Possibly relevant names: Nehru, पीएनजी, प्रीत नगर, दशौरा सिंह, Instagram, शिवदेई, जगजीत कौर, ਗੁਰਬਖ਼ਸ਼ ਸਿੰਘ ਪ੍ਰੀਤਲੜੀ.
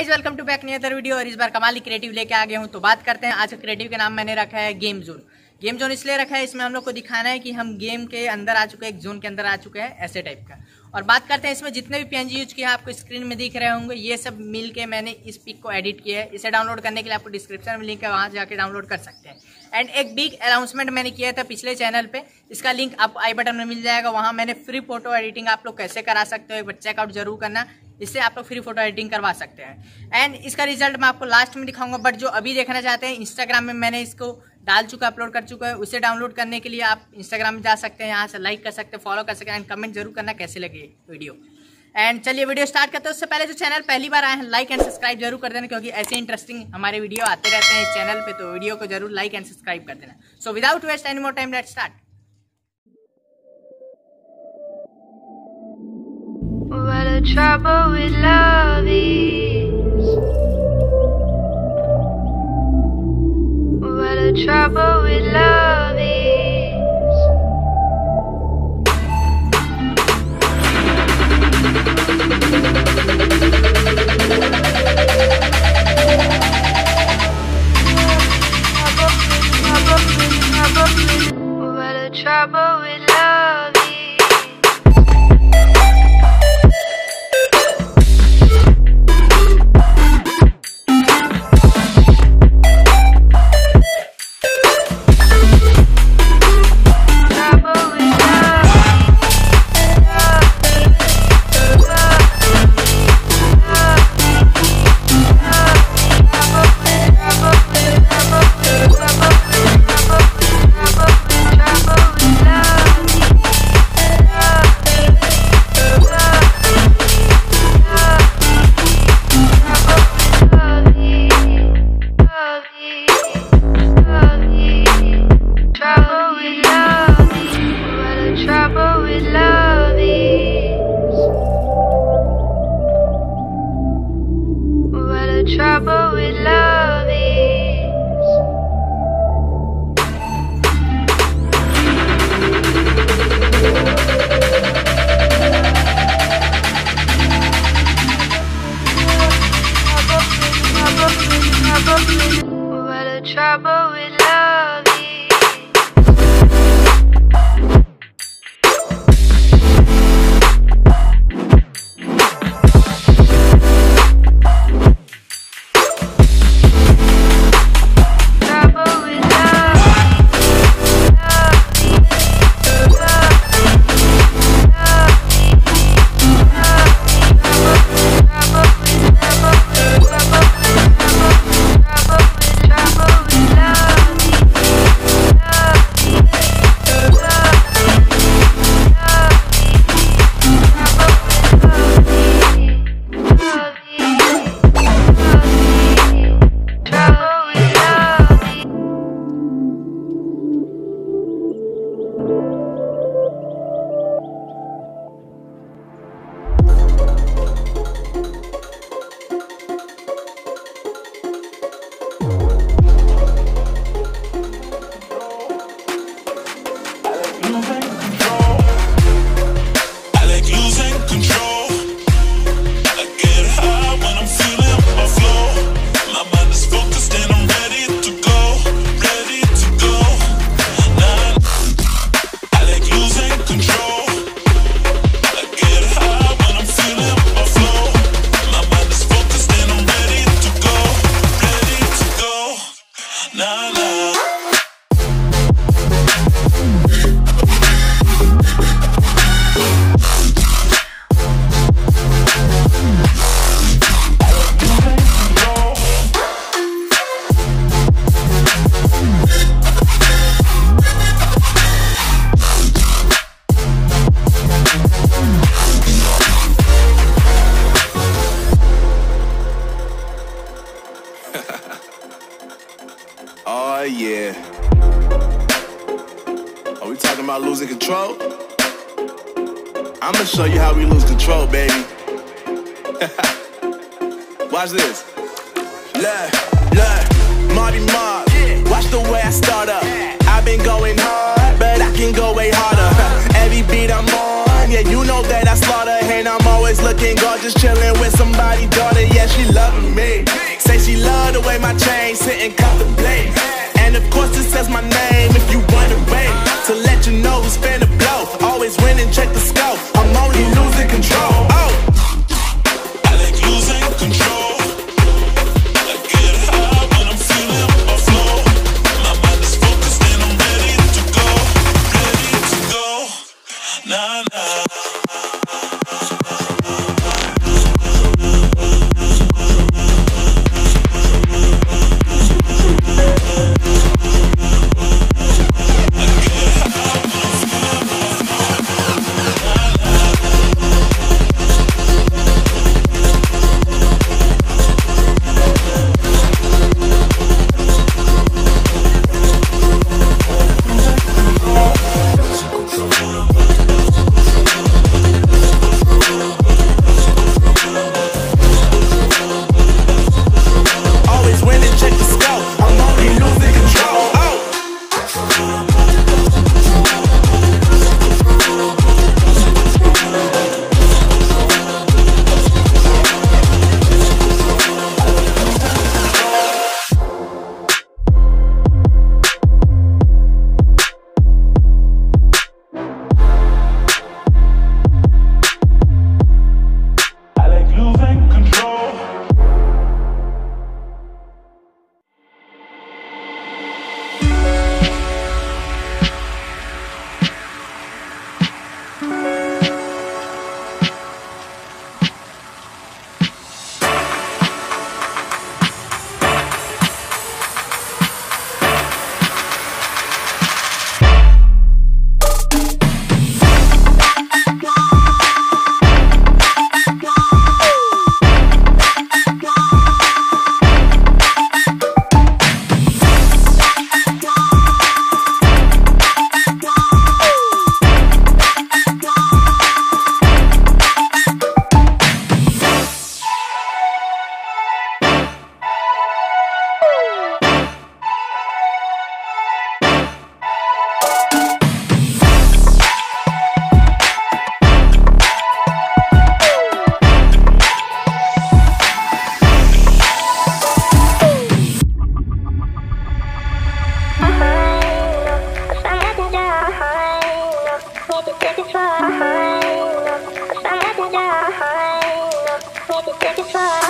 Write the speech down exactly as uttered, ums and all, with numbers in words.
Guys, welcome to back new other video. और इस बार कमाली क्रिएटिव लेके आ गया हूँ। तो बात करते हैं, आज क्रिएटिव का नाम मैंने रखा है गेम जोन। गेम जोन इसलिए रखा है, इसमें हम लोग को दिखाना है कि हम गेम के अंदर आ चुके हैं, एक जोन के अंदर आ चुके हैं, ऐसे टाइप का। और बात करते हैं, इसमें जितने भी पीएनजी यूज किया आपको स्क्रीन में दिख रहे होंगे, ये सब मिल के मैंने इस पिक को एडिट किया है। इसे डाउनलोड करने के लिए आपको डिस्क्रिप्शन में लिंक है, वहाँ जाके डाउनलोड कर सकते हैं। एंड एक बिग अनाउंसमेंट मैंने किया था पिछले चैनल पे, इसका लिंक आपको आई बटन में मिल जाएगा। वहाँ मैंने फ्री फोटो एडिटिंग आप लोग कैसे करा सकते हो, बच्चे चेकआउट जरूर करना, इससे आप लोग फ्री फोटो एडिटिंग करवा सकते हैं। एंड इसका रिजल्ट मैं आपको लास्ट में दिखाऊंगा, बट जो अभी देखना चाहते हैं, इंस्टाग्राम में मैंने इसको डाल चुका, अपलोड कर चुका है। उसे डाउनलोड करने के लिए आप इंस्टाग्राम में जा सकते हैं, यहाँ से लाइक कर सकते हैं, फॉलो कर सकते हैं। एंड कमेंट जरूर करना कैसे लगे वीडियो। एंड चलिए वीडियो स्टार्ट करते हैं। उससे पहले जो चैनल पहली बार आए हैं, लाइक एंड सब्सक्राइब जरूर कर देना, क्योंकि ऐसे इंटरेस्टिंग हमारे वीडियो आते रहते हैं इस चैनल पर। तो वीडियो को जरूर लाइक एंड सब्सक्राइब कर देना। So without waste any more time, let's start. What a trouble with love is. What a trouble with love is. What a trouble with love is. Trouble with love is. What a trouble with love is. Oh yeah. Are we talking about losing control? I'ma show you how we lose control, baby. Watch this. Look, look, Marty Mark. Watch the way I start up. I've been going hard, but I can go way harder. Every beat I'm on, yeah, you know that I slaughter. And I'm always looking gorgeous, chilling with somebody, daughter. Yeah, she loving me. Say she love the way my chain sitting comfortably. And of course it says my name if you wanna wait. To let you know who's finna blow. Always winning, check the scope. I'm only losing control. Oh, I like losing control. Bye.